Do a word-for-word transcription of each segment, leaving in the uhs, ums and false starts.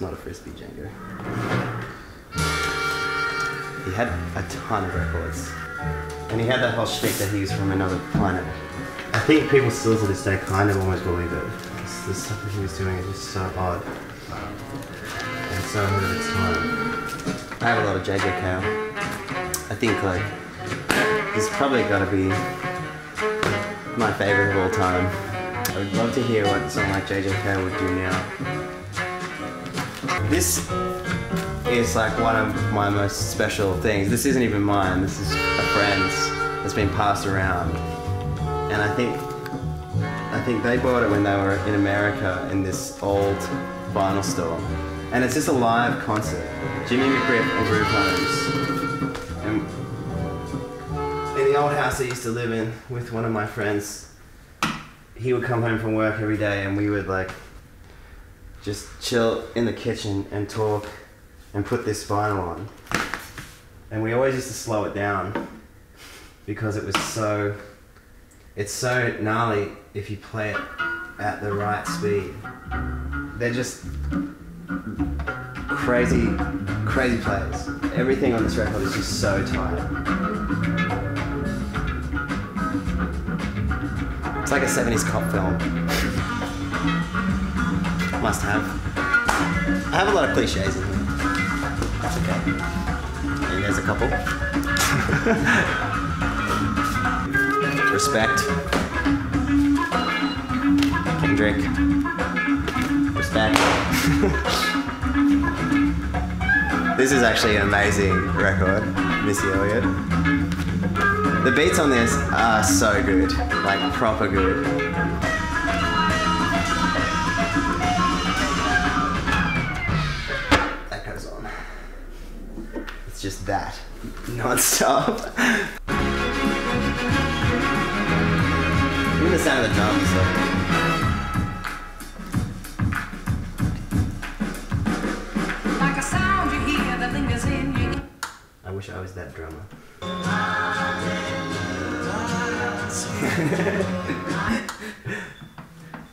It's not a frisbee, Django. He had a ton of records. And he had that whole shtick that he was from another planet. I think people still to this day kind of almost believe it. It's, the stuff that he was doing is just so odd. And so ahead of its time. I have a lot of J J. Cale. I think, like, he's probably got to be my favourite of all time. I would love to hear what someone like J J. Cale would do now. This is like one of my most special things. This isn't even mine, this is a friend's that's been passed around. And I think, I think they bought it when they were in America in this old vinyl store. And it's just a live concert. Jimmy McGriff and Groove Holmes. And in the old house I used to live in with one of my friends, he would come home from work every day and we would like just chill in the kitchen and talk and put this vinyl on. And we always used to slow it down because it was so, it's so gnarly if you play it at the right speed. They're just crazy, crazy players. Everything on this record is just so tight. It's like a seventies cop film. Must have. I have a lot of cliches in here. That's okay. And there's a couple. Respect. Kendrick. Respect. This is actually an amazing record, Missy Elliott. The beats on this are so good, like proper good. That goes on. It's just that, non-stop. Even the sound of the drums, so. I wish I was that drummer.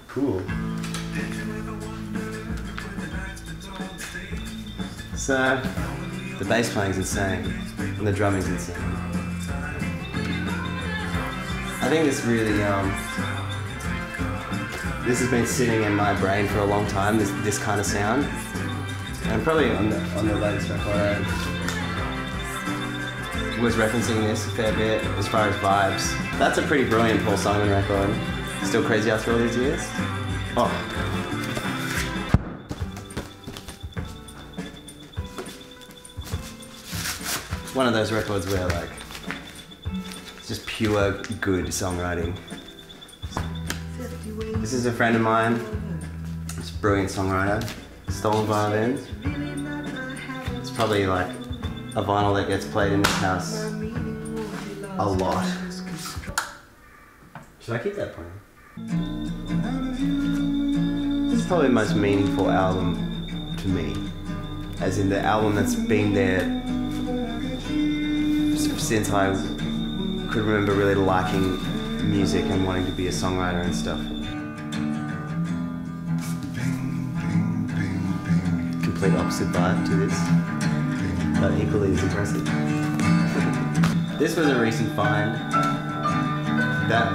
Cool. So, the bass playing's insane, and the drumming's insane. I think this really, um, this has been sitting in my brain for a long time, this, this kind of sound. And probably on the, on the latest record, I was referencing this a fair bit as far as vibes. That's a pretty brilliant Paul Simon record. Still crazy after all these years. Oh. One of those records where, like, it's just pure good songwriting. This is a friend of mine. It's a brilliant songwriter. Stolen violins. It's probably like a vinyl that gets played in this house a lot. Should I keep that playing? This is probably the most meaningful album to me. As in the album that's been there since I could remember really liking music and wanting to be a songwriter and stuff. Opposite vibe to this, but equally as impressive. This was a recent find that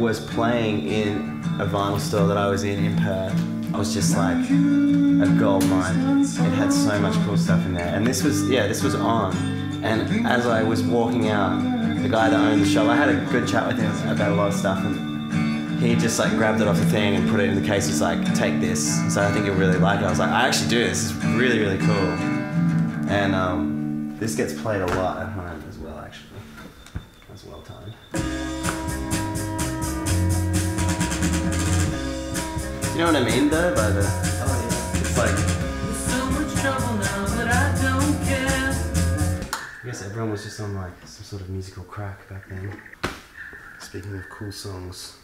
was playing in a vinyl store that I was in in Perth. I was just like a gold mine. It had so much cool stuff in there, and this was yeah, this was on. And as I was walking out, the guy that owned the shop, I had a good chat with him about a lot of stuff. And he just like grabbed it off the thing and put it in the case. He's like, take this. So I think you'll really like it. I was like, I actually do. This is really, really cool. And um, this gets played a lot at home as well, actually. That's well timed. You know what I mean, though, by the. Oh yeah. It's like. There's so much trouble now that I don't care. I guess everyone was just on like some sort of musical crack back then. Speaking of cool songs.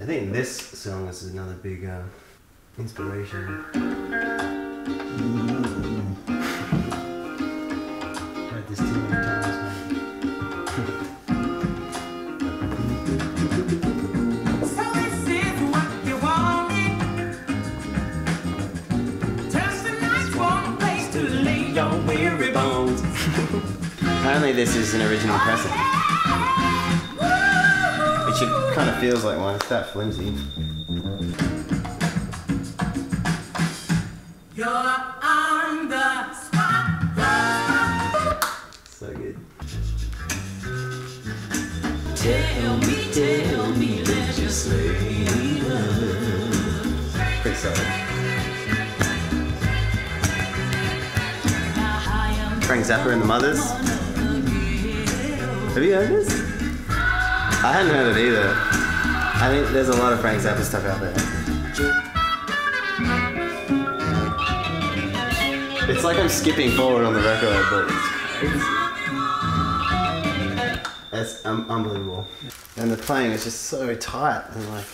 I think this song is another big uh, inspiration. I heard this too many times, man. So this is what you wanted. Apparently this is an original pressing. Which it kind of feels like one, it's that flimsy. You're on the spot. So good. Tell me, tell me that you say love. Pretty solid. Frank Zappa and the Mothers. Have you heard this? I hadn't heard it either. I think there's a lot of Frank Zappa stuff out there. It's like I'm skipping forward on the record, but it's crazy. That's um, unbelievable. And the playing is just so tight, and like,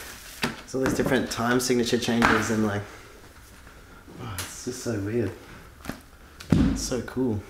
there's all these different time signature changes, and like, oh, it's just so weird. It's so cool.